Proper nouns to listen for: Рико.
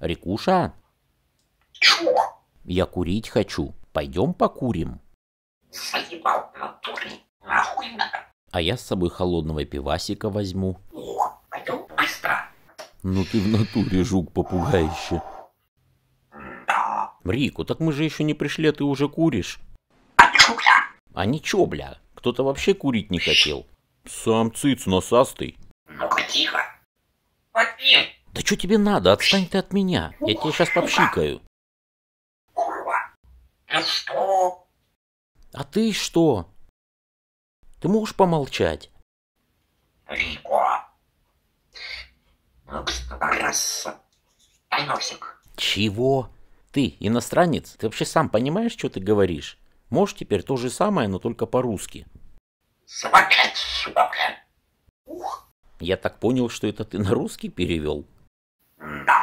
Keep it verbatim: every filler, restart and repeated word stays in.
Рикуша? Чё? Я курить хочу. Пойдем покурим. Заебал в натуре. Нахуй надо. А я с собой холодного пивасика возьму. О, пойдем быстро. Ну ты в натуре жук попугайще. Да. Рико, так мы же еще не пришли, а ты уже куришь. А чё, бля? А ничего, бля. Кто-то вообще курить не хотел. Сам циц носастый. Ну-ка тихо. Отпей. Да что тебе надо? Отстань ты от меня. Я тебя сейчас попшикаю. Курва. Ну что? А ты что? Ты можешь помолчать? Рико. Ну, раз. Дай носик. Чего? Ты иностранец? Ты вообще сам понимаешь, что ты говоришь? Можешь теперь то же самое, но только по-русски. Собакать сюда, бля. Я так понял, что это ты на русский перевел? Да.